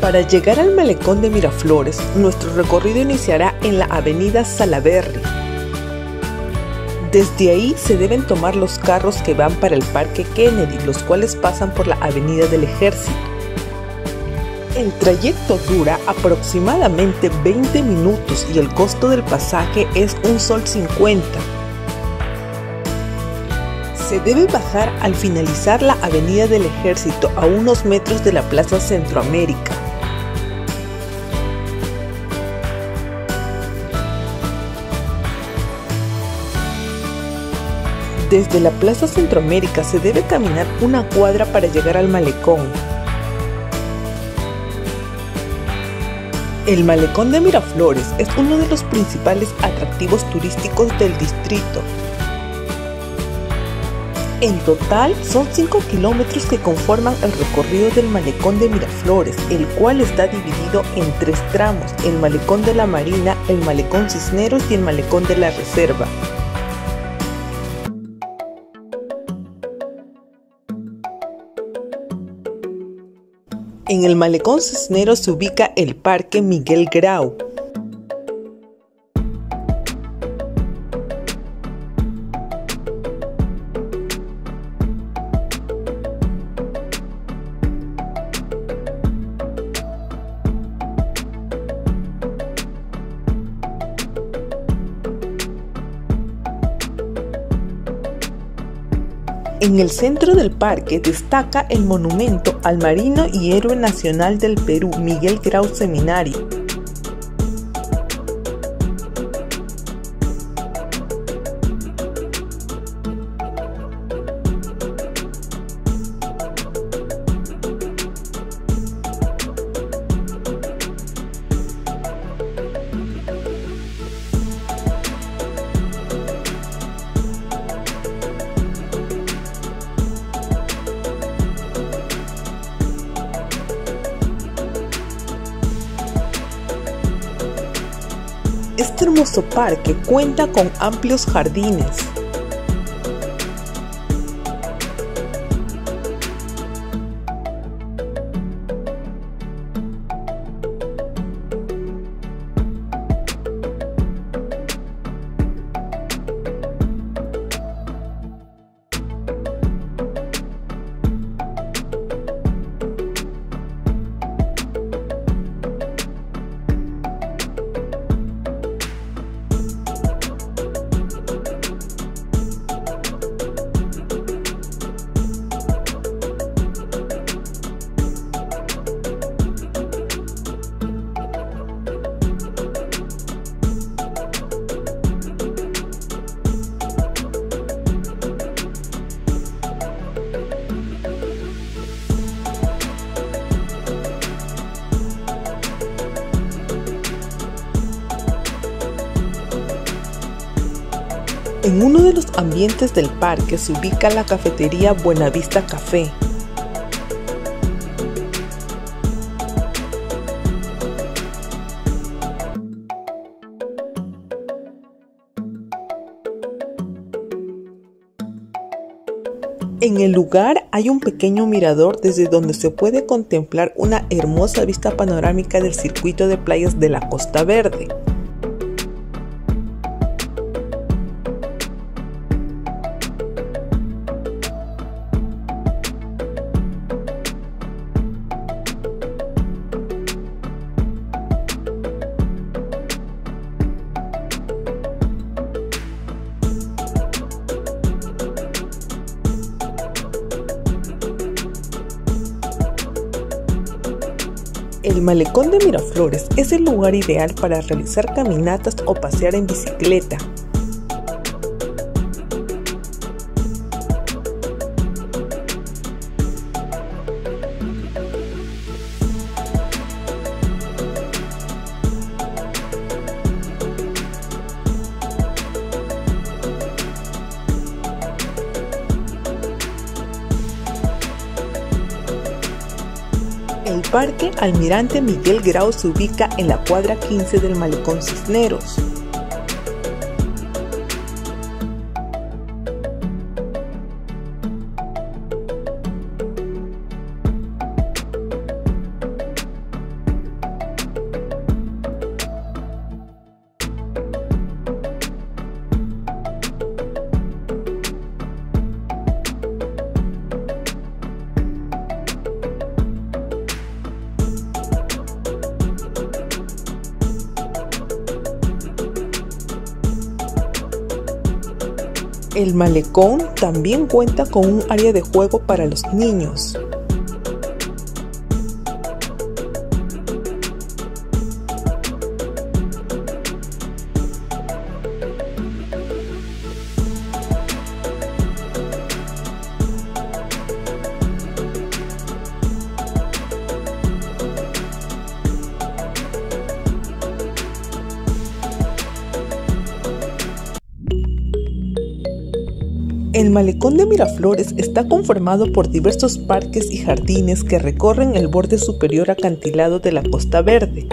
Para llegar al malecón de Miraflores, nuestro recorrido iniciará en la avenida Salaverry. Desde ahí se deben tomar los carros que van para el Parque Kennedy, los cuales pasan por la avenida del Ejército. El trayecto dura aproximadamente 20 minutos y el costo del pasaje es $1.50. Se debe bajar al finalizar la avenida del Ejército a unos metros de la Plaza Centroamérica. Desde la Plaza Centroamérica se debe caminar una cuadra para llegar al malecón. El malecón de Miraflores es uno de los principales atractivos turísticos del distrito. En total son 5 kilómetros que conforman el recorrido del malecón de Miraflores, el cual está dividido en 3 tramos: el malecón de la Marina, el malecón Cisneros y el malecón de la Reserva. En el malecón Cisneros se ubica el Parque Miguel Grau. En el centro del parque destaca el monumento al marino y héroe nacional del Perú, Miguel Grau Seminario. Este hermoso parque cuenta con amplios jardines. En uno de los ambientes del parque se ubica la cafetería Buenavista Café. En el lugar hay un pequeño mirador desde donde se puede contemplar una hermosa vista panorámica del circuito de playas de la Costa Verde. El malecón de Miraflores es el lugar ideal para realizar caminatas o pasear en bicicleta. El Parque Almirante Miguel Grau se ubica en la cuadra 15 del malecón Cisneros. El malecón también cuenta con un área de juego para los niños. El malecón de Miraflores está conformado por diversos parques y jardines que recorren el borde superior acantilado de la Costa Verde.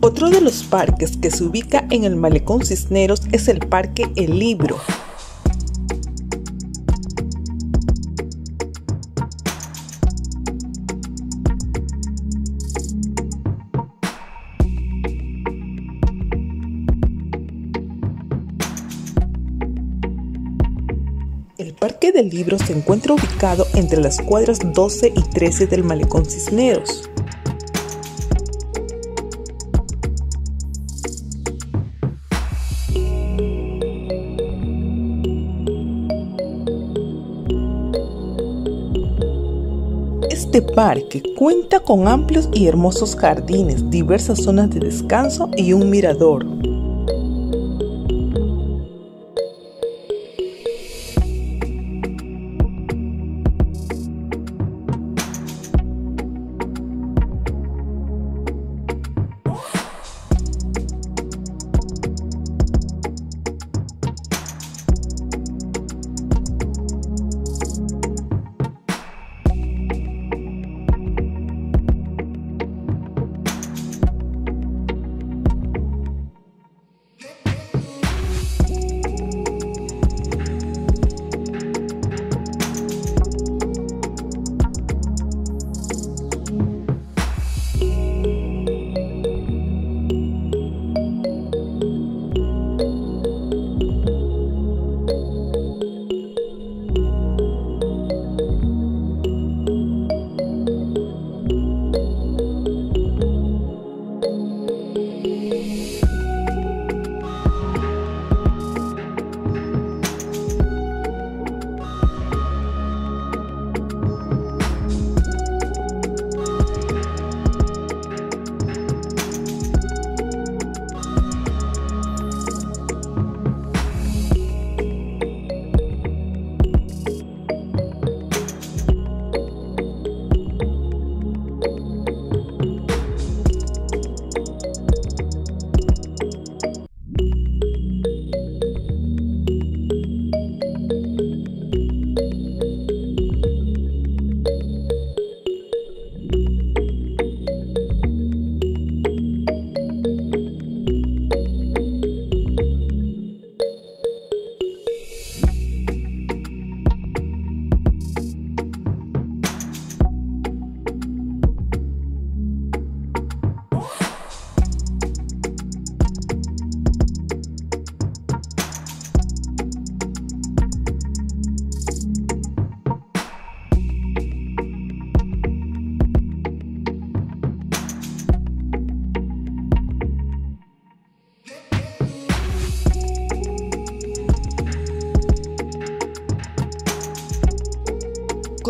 Otro de los parques que se ubica en el malecón Cisneros es el Parque El Libro. El Parque del Libro se encuentra ubicado entre las cuadras 12 y 13 del malecón Cisneros. Este parque cuenta con amplios y hermosos jardines, diversas zonas de descanso y un mirador.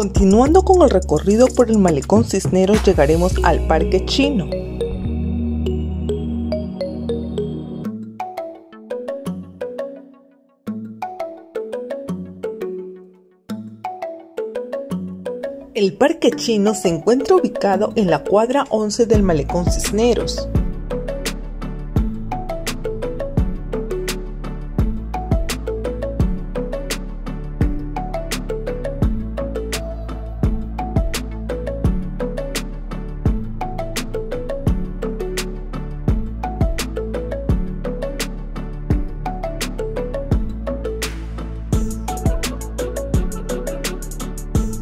Continuando con el recorrido por el malecón Cisneros, llegaremos al Parque Chino. El Parque Chino se encuentra ubicado en la cuadra 11 del malecón Cisneros.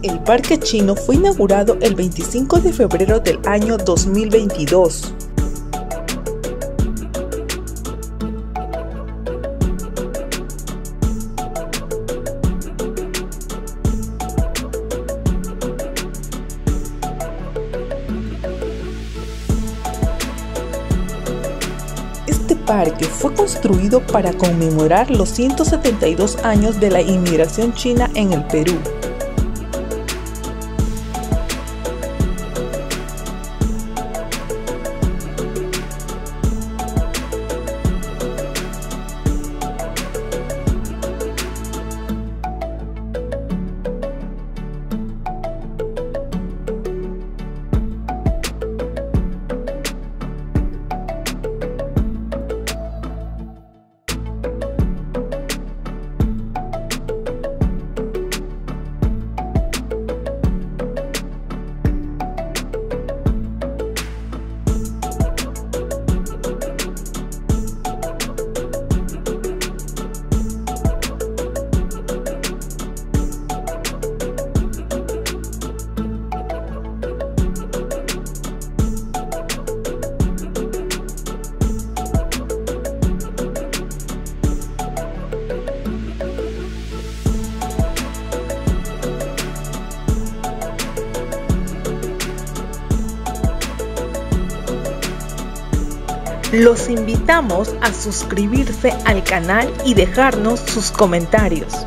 El Parque Chino fue inaugurado el 25 de febrero del año 2022. Este parque fue construido para conmemorar los 172 años de la inmigración china en el Perú. Los invitamos a suscribirse al canal y dejarnos sus comentarios.